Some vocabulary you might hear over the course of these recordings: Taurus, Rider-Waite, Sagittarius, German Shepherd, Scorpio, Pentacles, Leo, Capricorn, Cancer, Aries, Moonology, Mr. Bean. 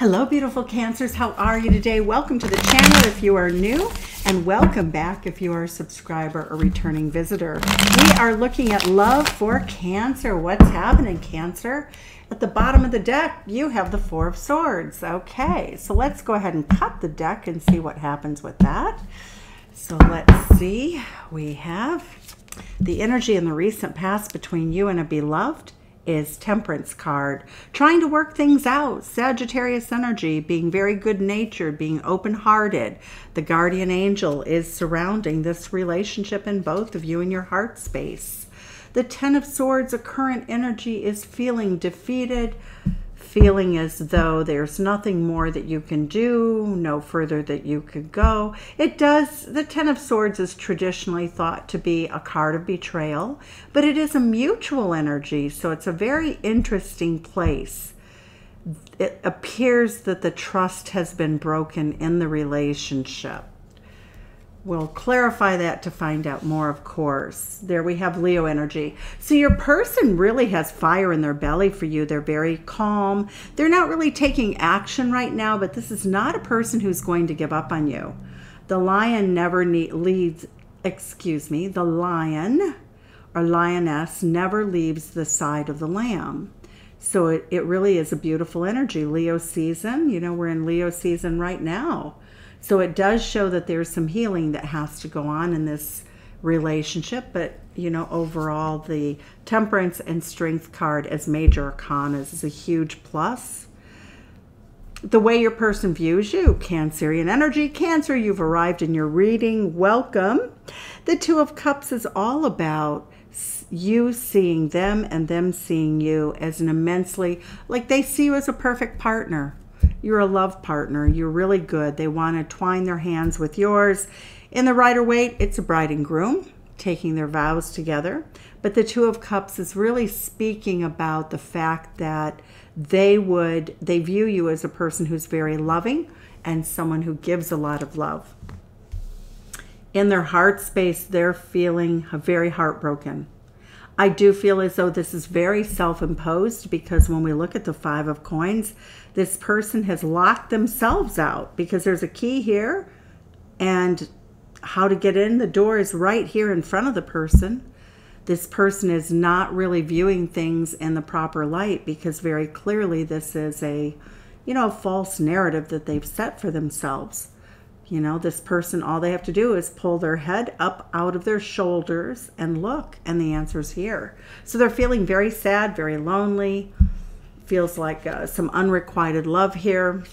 Hello, beautiful Cancers. How are you today? Welcome to the channel if you are new, and welcome back if you are a subscriber or returning visitor. We are looking at love for Cancer. What's happening, Cancer? At the bottom of the deck, you have the Four of Swords. Okay, so let's go ahead and cut the deck and see what happens with that. So let's see. We have the energy in the recent past between you and a beloved is Temperance card. Trying to work things out. Sagittarius energy, being very good-natured, being open-hearted. The guardian angel is surrounding this relationship in both of you in your heart space. The Ten of Swords, a current energy, is feeling defeated, feeling as though there's nothing more that you can do, no further that you could go. It does, the Ten of Swords is traditionally thought to be a card of betrayal, but it is a mutual energy, so it's a very interesting place. It appears that the trust has been broken in the relationship. We'll clarify that to find out more, of course. There we have Leo energy. So your person really has fire in their belly for you. They're very calm. They're not really taking action right now, but this is not a person who's going to give up on you. The lion never leaves, excuse me, the lion or lioness never leaves the side of the lamb. So it really is a beautiful energy. Leo season, you know, we're in Leo season right now. So it does show that there's some healing that has to go on in this relationship. But, you know, overall, the Temperance and Strength card as major arcanas is a huge plus. The way your person views you, Cancerian energy. Cancer, you've arrived in your reading. Welcome. The Two of Cups is all about you seeing them and them seeing you as an immensely, like they see you as a perfect partner. You're a love partner. You're really good. They want to twine their hands with yours. In the Rider-Waite, it's a bride and groom taking their vows together. But the Two of Cups is really speaking about the fact that they view you as a person who's very loving and someone who gives a lot of love. In their heart space, they're feeling very heartbroken. I do feel as though this is very self-imposed, because when we look at the Five of Coins, this person has locked themselves out, because there's a key here and how to get in. The door is right here in front of the person. This person is not really viewing things in the proper light, because very clearly this is a, you know, false narrative that they've set for themselves. You know, this person, all they have to do is pull their head up out of their shoulders and look, and the answer's here. So they're feeling very sad, very lonely. Feels like some unrequited love here.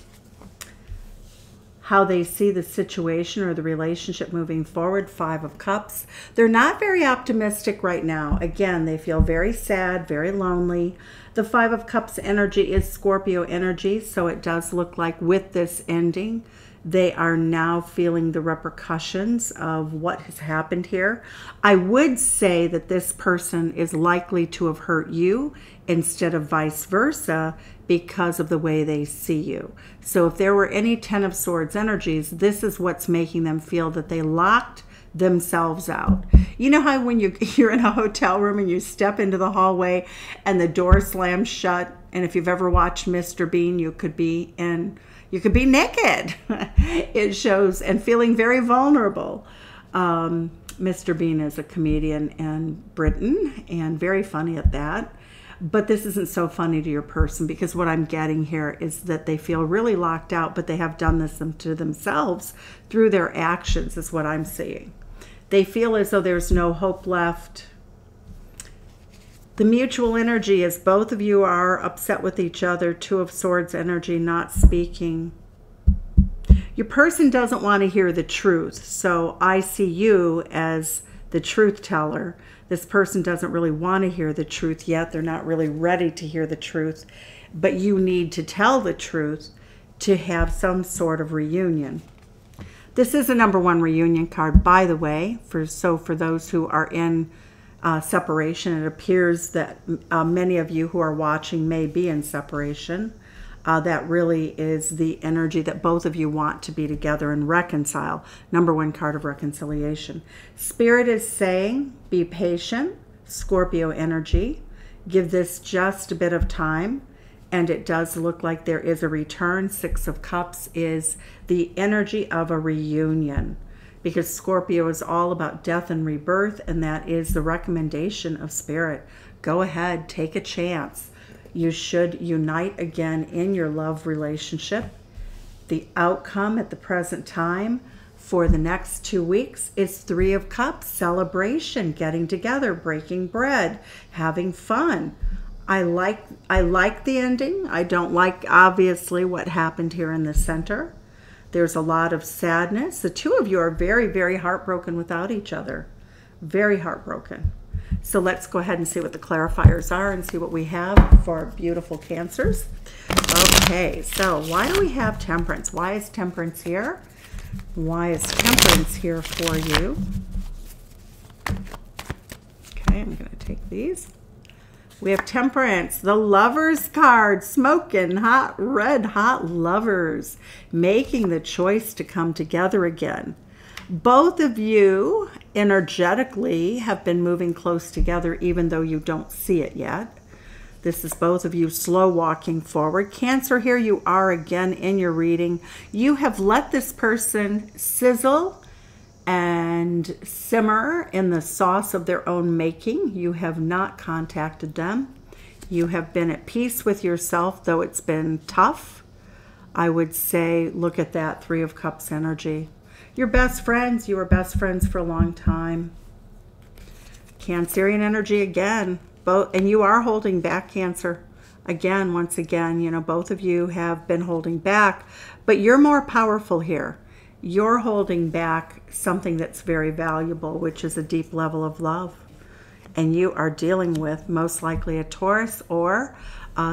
How they see the situation or the relationship moving forward, Five of Cups. They're not very optimistic right now. Again, they feel very sad, very lonely. The Five of Cups energy is Scorpio energy, so it does look like with this ending, they are now feeling the repercussions of what has happened here. I would say that this person is likely to have hurt you instead of vice versa, because of the way they see you. So if there were any Ten of Swords energies, this is what's making them feel that they locked themselves out. You know how when you're in a hotel room and you step into the hallway and the door slams shut, and if you've ever watched Mr. Bean, you could be naked. It shows, and feeling very vulnerable. Mr. Bean is a comedian in Britain and very funny at that. But this isn't so funny to your person, because what I'm getting here is that they feel really locked out, but they have done this to themselves through their actions, is what I'm seeing. They feel as though there's no hope left. The mutual energy is both of you are upset with each other. Two of Swords energy, not speaking. Your person doesn't want to hear the truth, so I see you as the truth teller. This person doesn't really want to hear the truth yet. They're not really ready to hear the truth, but you need to tell the truth to have some sort of reunion. This is a number one reunion card, by the way. For those who are in separation, it appears that many of you who are watching may be in separation. That really is the energy that both of you want to be together and reconcile. Number one card of reconciliation. Spirit is saying, be patient. Scorpio energy. Give this just a bit of time. And it does look like there is a return. Six of Cups is the energy of a reunion, because Scorpio is all about death and rebirth, and that is the recommendation of Spirit. Go ahead, take a chance. You should unite again in your love relationship. The outcome at the present time for the next 2 weeks is Three of Cups, celebration, getting together, breaking bread, having fun. I like the ending. I don't like, obviously, what happened here in the center. There's a lot of sadness. The two of you are very, very heartbroken without each other. Very heartbroken. So let's go ahead and see what the clarifiers are and see what we have for our beautiful Cancers. Okay, so why do we have Temperance? Why is Temperance here? Why is Temperance here for you? Okay, I'm going to take these. We have Temperance, the Lovers card, smoking hot, red hot lovers, making the choice to come together again. Both of you energetically have been moving close together, even though you don't see it yet. This is both of you slow walking forward. Cancer, here you are again in your reading. You have let this person sizzle and simmer in the sauce of their own making. You have not contacted them. You have been at peace with yourself, though it's been tough. I would say, look at that Three of Cups energy. You're best friends. You were best friends for a long time. Cancerian energy again. Both, and you are holding back, Cancer. Again, once again, you know, both of you have been holding back, but you're more powerful here. You're holding back something that's very valuable, which is a deep level of love. And you are dealing with most likely a Taurus or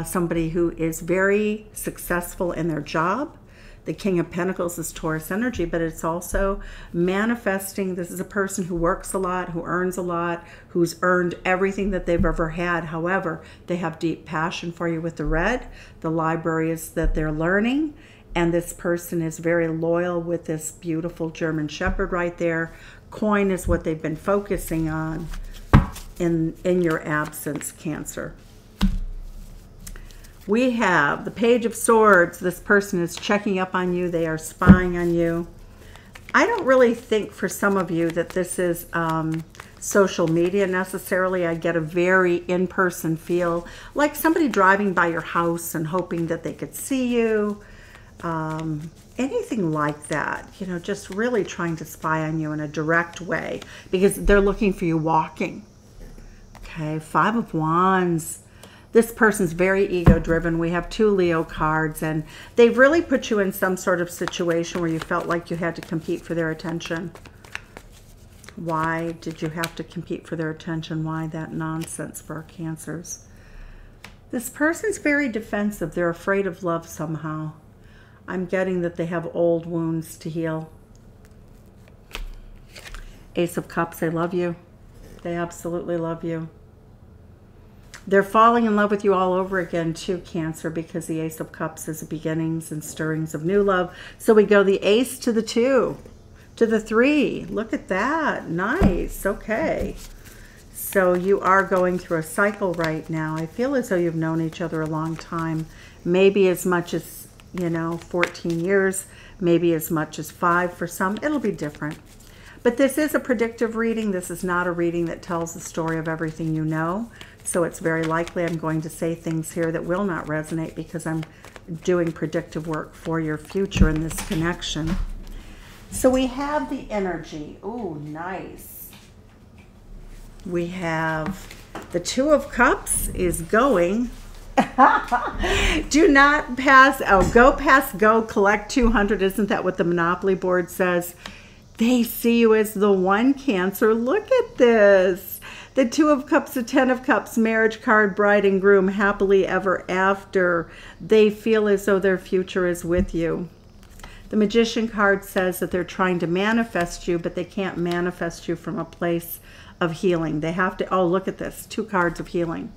somebody who is very successful in their job. The King of Pentacles is Taurus energy, but it's also manifesting. This is a person who works a lot, who earns a lot, who's earned everything that they've ever had. However, they have deep passion for you with the red. The library is that they're learning. And this person is very loyal with this beautiful German Shepherd right there. Coin is what they've been focusing on in your absence, Cancer. We have the Page of Swords. This person is checking up on you. They are spying on you. I don't really think for some of you that this is social media necessarily. I get a very in-person feel, like somebody driving by your house and hoping that they could see you. Anything like that, you know, just really trying to spy on you in a direct way, because they're looking for you walking. Okay, Five of Wands. This person's very ego-driven. We have two Leo cards, and they've really put you in some sort of situation where you felt like you had to compete for their attention. Why did you have to compete for their attention? Why that nonsense for our Cancers? This person's very defensive. They're afraid of love somehow. I'm getting that they have old wounds to heal. Ace of Cups, they love you. They absolutely love you. They're falling in love with you all over again too, Cancer, because the Ace of Cups is beginnings and stirrings of new love. So we go the ace to the two, to the three. Look at that. Nice. Okay. So you are going through a cycle right now. I feel as though you've known each other a long time, maybe as much as, you know, 14 years, maybe as much as 5 for some. It'll be different. But this is a predictive reading. This is not a reading that tells the story of everything you know. So it's very likely I'm going to say things here that will not resonate, because I'm doing predictive work for your future in this connection. So we have the energy. Ooh, nice. We have the Two of Cups is going. Do not pass. Oh, go past go. Collect 200. Isn't that what the Monopoly board says? They see you as the one, Cancer. Look at this. The Two of Cups, the Ten of Cups, marriage card, bride and groom, happily ever after. They feel as though their future is with you. The Magician card says that they're trying to manifest you, but they can't manifest you from a place of healing. They have to, oh, look at this, two cards of healing.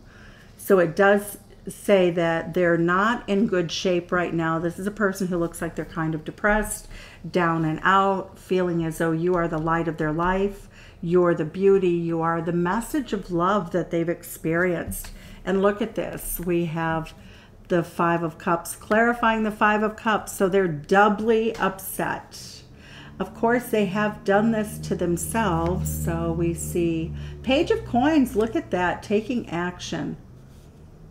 So it does say that they're not in good shape right now. This is a person who looks like they're kind of depressed, down and out, feeling as though you are the light of their life. You're the beauty. You are the message of love that they've experienced. And look at this. We have the Five of Cups, clarifying the Five of Cups. So they're doubly upset. Of course, they have done this to themselves. So we see Page of Coins. Look at that, taking action.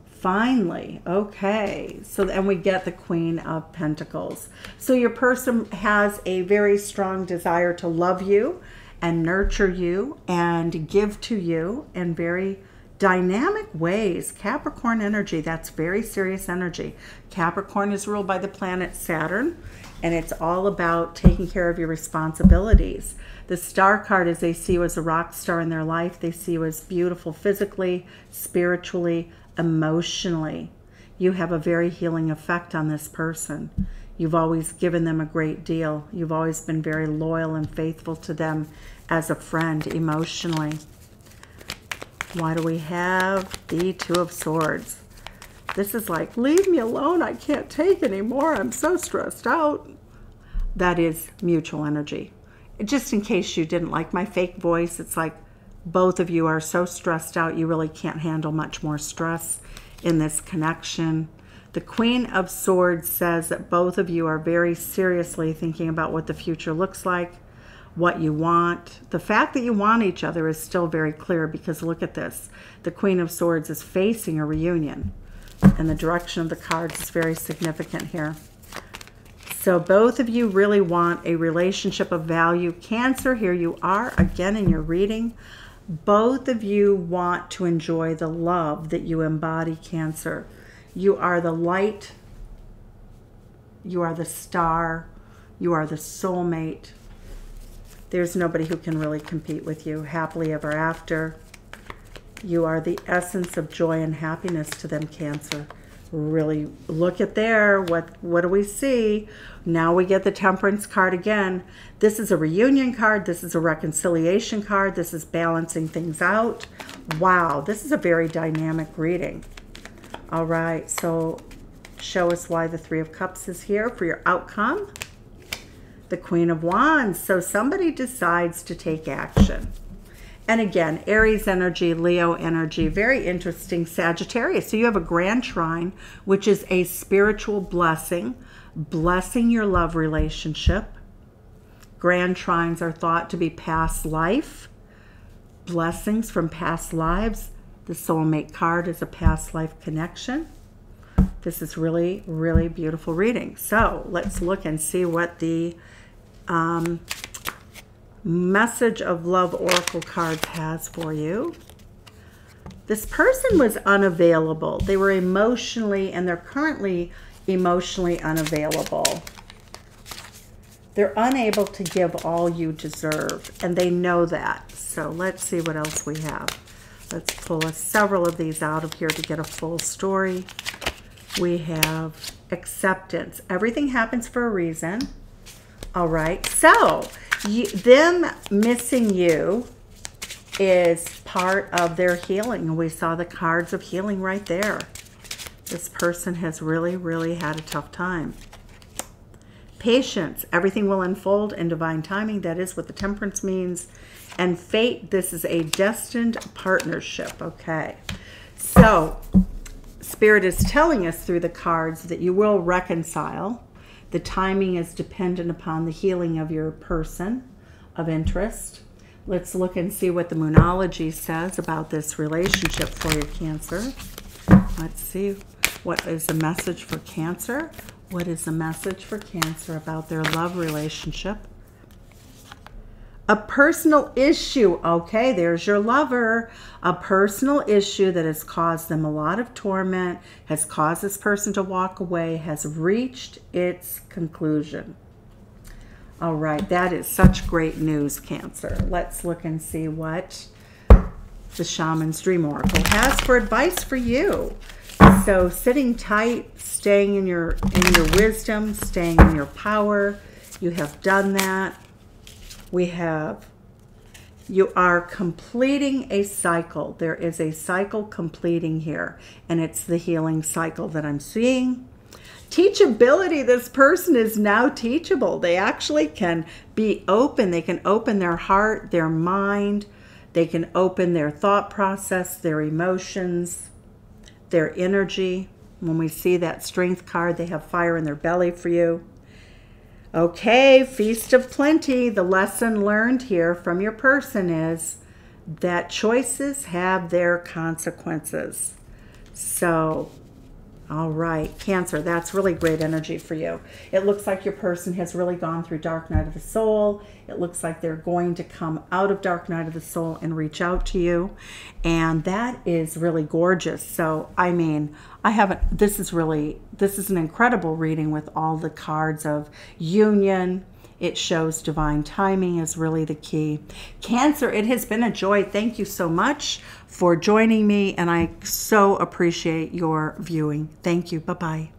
Finally, okay. So then we get the Queen of Pentacles. So your person has a very strong desire to love you and nurture you and give to you in very dynamic ways. Capricorn energy, that's very serious energy. Capricorn is ruled by the planet Saturn, and it's all about taking care of your responsibilities. The Star card is they see you as a rock star in their life. They see you as beautiful physically, spiritually, emotionally. You have a very healing effect on this person. You've always given them a great deal. You've always been very loyal and faithful to them as a friend emotionally. Why do we have the Two of Swords? This is like, leave me alone. I can't take anymore. I'm so stressed out. That is mutual energy. Just in case you didn't like my fake voice, it's like both of you are so stressed out. You really can't handle much more stress in this connection. The Queen of Swords says that both of you are very seriously thinking about what the future looks like, what you want. The fact that you want each other is still very clear, because look at this. The Queen of Swords is facing a reunion, and the direction of the cards is very significant here. So both of you really want a relationship of value. Cancer, here you are again in your reading. Both of you want to enjoy the love that you embody, Cancer. You are the light, you are the star, you are the soulmate. There's nobody who can really compete with you. Happily ever after. You are the essence of joy and happiness to them, Cancer. Really look at there. What do we see? Now we get the Temperance card again. This is a reunion card. This is a reconciliation card. This is balancing things out. Wow, this is a very dynamic reading. All right, so show us why the Three of Cups is here for your outcome. The Queen of Wands. So somebody decides to take action. And again, Aries energy, Leo energy, very interesting. Sagittarius. So you have a grand trine, which is a spiritual blessing, blessing your love relationship. Grand trines are thought to be past life, blessings from past lives. The soulmate card is a past life connection. This is really, really beautiful reading. So let's look and see what the message of love oracle cards has for you. This person was unavailable. They were emotionally, and they're currently emotionally unavailable. They're unable to give all you deserve, and they know that. So let's see what else we have. Let's pull several of these out of here to get a full story. We have acceptance. Everything happens for a reason. All right. So them missing you is part of their healing. We saw the cards of healing right there. This person has really, really had a tough time. Patience. Everything will unfold in divine timing. That is what the Temperance means. And fate, this is a destined partnership. Okay, so Spirit is telling us through the cards that you will reconcile. The timing is dependent upon the healing of your person of interest. Let's look and see what the Moonology says about this relationship for your Cancer. Let's see what is the message for Cancer. What is the message for Cancer about their love relationship? A personal issue. Okay, there's your lover. A personal issue that has caused them a lot of torment, has caused this person to walk away, has reached its conclusion. All right, that is such great news, Cancer. Let's look and see what the Shaman's Dream Oracle has for advice for you. So sitting tight, staying in your wisdom, staying in your power. You have done that. We have, you are completing a cycle. There is a cycle completing here, and it's the healing cycle that I'm seeing. Teachability. This person is now teachable. They actually can be open. They can open their heart, their mind. They can open their thought process, their emotions, their energy. When we see that strength card, they have fire in their belly for you. Okay, Feast of Plenty. The lesson learned here from your person is that choices have their consequences. So, all right, Cancer, that's really great energy for you. It looks like your person has really gone through dark night of the soul. It looks like they're going to come out of dark night of the soul and reach out to you. And that is really gorgeous. So, I mean, this is an incredible reading with all the cards of union. It shows divine timing is really the key. Cancer, it has been a joy. Thank you so much for joining me, and I so appreciate your viewing. Thank you. Bye-bye.